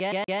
get yeah.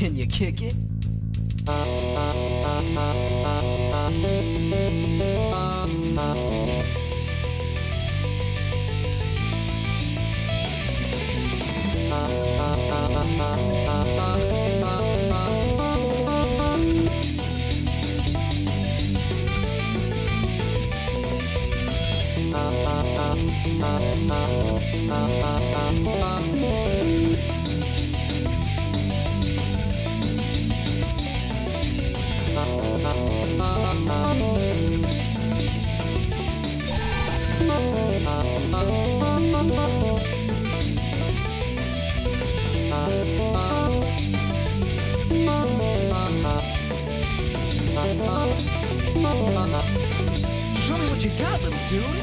Can you kick it? Show me what you got, little dude.